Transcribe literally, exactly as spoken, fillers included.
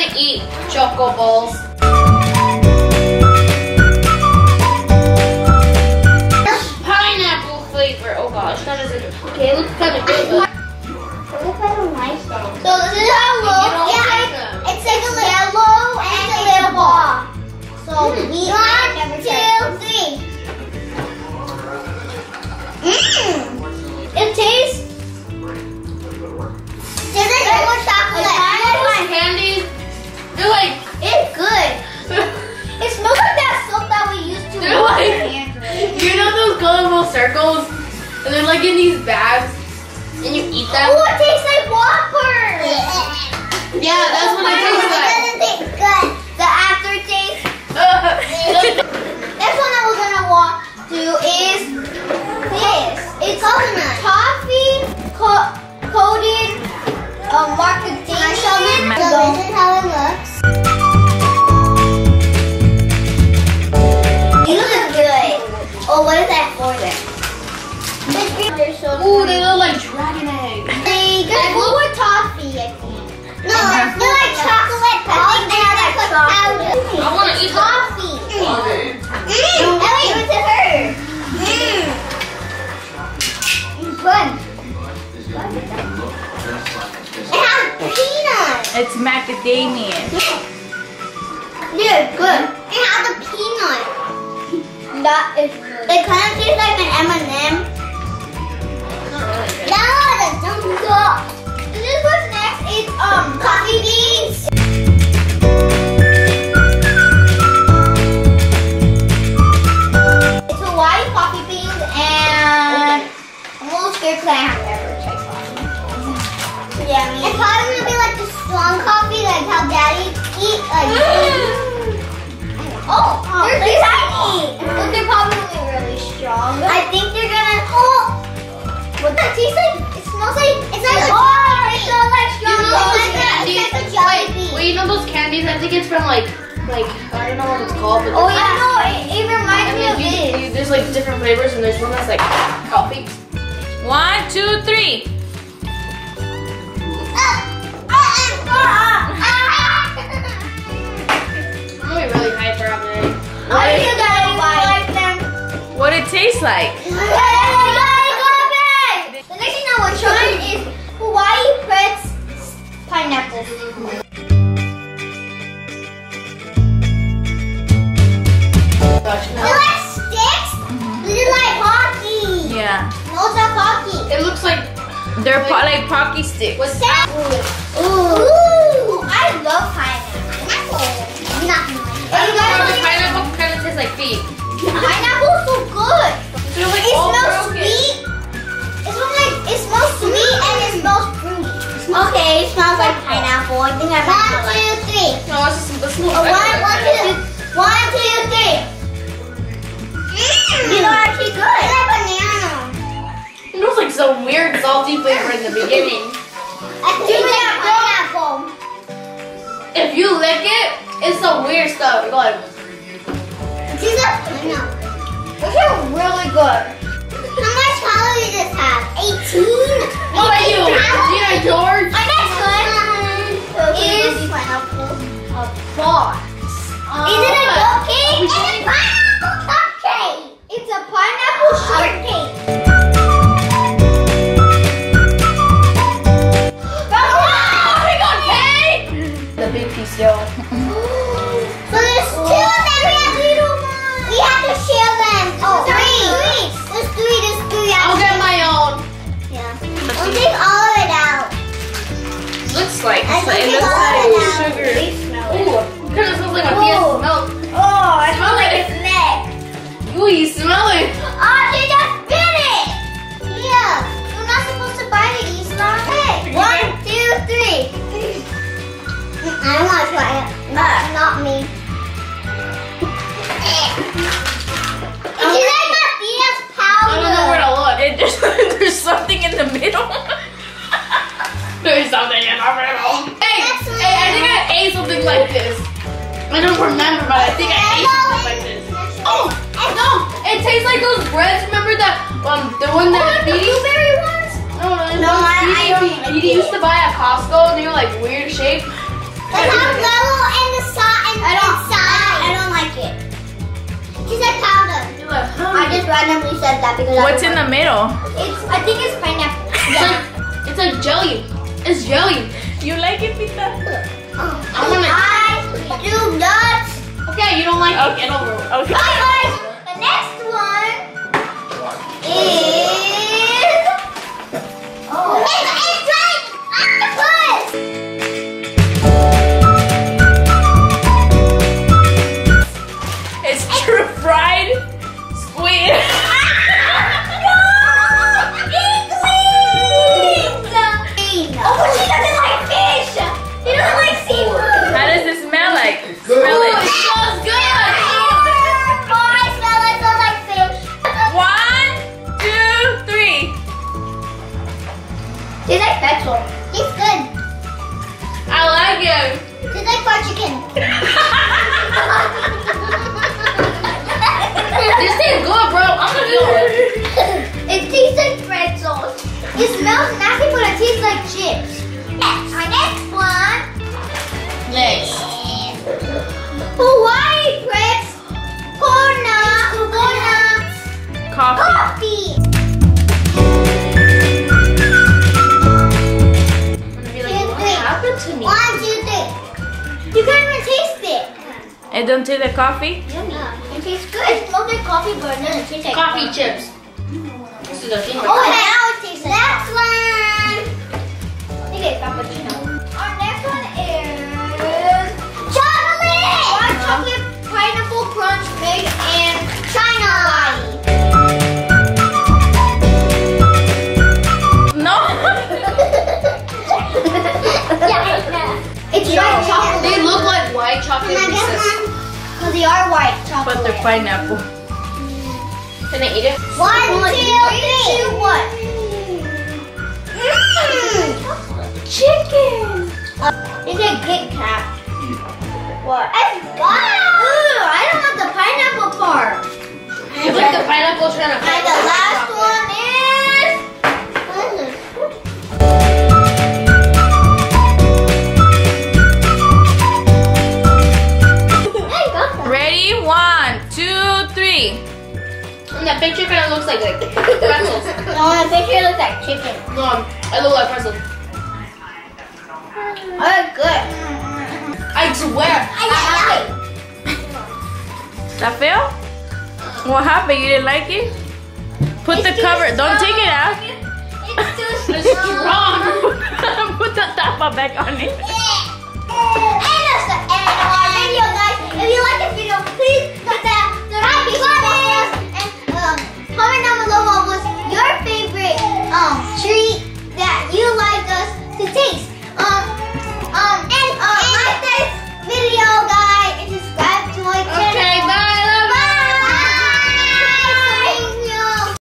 gonna eat choco balls. Pineapple flavor. Oh gosh, that doesn't. Okay, it looks kind of good. But... It looks like a nice one. So this is how it looks. Yeah, like it's like a yellow and a little ball. So mm. we one, two, three. Mmm. It tastes. Circles, and they're like in these bags, and you eat them. Oh, it tastes like Whoppers! Yeah, yeah that's what it tastes like. It doesn't taste good. The aftertaste. Next one that we're gonna walk to is this. It's coconut toffee co coated um, marshmallow. So this is how it looks. Oh, what is that for there? Ooh, they look like dragon eggs. They got blue or toffee, I think. No, they're like chocolate. I think they have like powder. I want to eat toffee. Mmm, I want to give it to her. Mmm. It's good. It has peanuts. It's macadamia. Yeah, it's good. It has a peanut. That is good. It kind of tastes like an M and M. Now the jump up. This is what's next. It's um coffee beans. It's Hawaii coffee beans and I'm a little scared because I have never tried coffee. Yeah, me. It's probably gonna be like the strong coffee, like how Daddy eat. Like, mm. Oh, oh, they're tiny. But they're probably really strong. I think they're gonna. Oh! What that tastes like? It smells like. It's like. Oh, it smells like strong. You know those candies? Like a jelly bean. Wait, you know those candies? I think it's from like. Like, I don't know what it's called. But oh, yeah, no, it, it reminds I mean, me of you, this. You, there's like different flavors, and there's one that's like coffee. One, two, three. Uh, uh, uh, uh, uh. What it tastes like? It's like the next thing I want to show you is Hawaii Pretz pineapple. Gosh, no. They're like sticks. Mm-hmm. They're like hockey. Yeah. Those are hockey. It looks like they're po like hockey sticks. What's that? Ooh. Ooh. I love pineapple. Not mine. I don't know how the pineapple kind of tastes like feet. Pineapple's so good. Like it smells broken. Sweet. It's like it smells sweet and it smells fruity. Okay, it smells like pineapple. I think I one, two, like three. No, it's just the smell. One, one, two, one, two, three. Mm. These are actually good. It's like banana. It was like some weird salty flavor in the beginning. I think that pineapple. If you lick it, it's some weird stuff. You're like. These are pineapple. Those are really good. How much calories does this have? eighteen? What about you? Gina George? Our next one is a box. Uh, is it a dough cake? It's a pineapple cupcake. It's a pineapple shortcake. Oh, we got cake! The big piece, yo. So there's two of them. We have little ones. We have to share them. Oh, three. There's three. There's three. I'll get my own. Yeah. I'll take all of it out. Looks like I so it looks like sugar. Ooh, it kind of smells like a piece of milk. Oh, I smell like its neck. Ooh, you smell it. Oh, she just bit it. Yeah. You're not supposed to bite it. You smell it. One, two, three. I don't want to try it. Not, not me. It's like Mafia's powder. I don't know where to look. It just, there's something in the middle. There's something in the middle. Hey, hey, I think I ate something like this. I don't remember, but I think I ate something like this. Oh, no, it tastes like those breads. Remember that, um, the one that oh, the blueberry ones? No, no, no. I, I, I used to buy at Costco, and they were like weird shaped. It has yellow and the side and I don't, inside. I don't like it. She said powder. I just randomly said that because what's I in the middle? It's I think it's pineapple. Yeah. It's like jelly. It's jelly. You like it, Pita? Oh, I want it. I do not. Okay, you don't like okay. it. Get over it. Okay. Bye, guys. The next one is. Oh. It's, it's like octopus. It's true fried squid. No! Eat oh, but she doesn't like fish. She doesn't like seafood. How does it smell like? Good. Smell it. It smells good. Oh, I smell it. It smells like fish. One, two, three. Tastes like petrol. Tastes good. I like it. Tastes like fried chicken. This tastes good, bro. I'm gonna do it. It tastes like pretzels. It smells nasty, but it tastes like chips. Next, our next one. Next. Hawaii Press Corona Corona Coffee. I'm gonna be like, two, what three. happened to me? One, two, three. You can't even taste it. It don't taste like coffee? Yummy. Yeah. It tastes good. It smells like coffee, but it doesn't taste like coffee. Coffee chips. This is a thing. Oh, okay, I would taste it. Next one. I think it's cappuccino. Our next one is chocolate. White chocolate pineapple crunch made in China. No. Yeah, it's yeah. white chocolate. They look like white chocolate pieces. Cause they are white chocolate. But they're pineapple. Mm. Can I eat it? One, One two, three, two, one. Mm. Chicken! Uh, it's a Kit Kat. What? It's wild! Ooh, I don't want the pineapple part. You like the pineapple trying to find the last one is... Ready? One, two, three. And that picture kind of looks like, like pretzels. No, that picture looks like chicken. No, it looks like pretzels. Oh, good. I swear. I like it. That fell? What happened? You didn't like it? Put it's the cover. Strong. Don't take it out. It's too strong. Put the tapa back on it.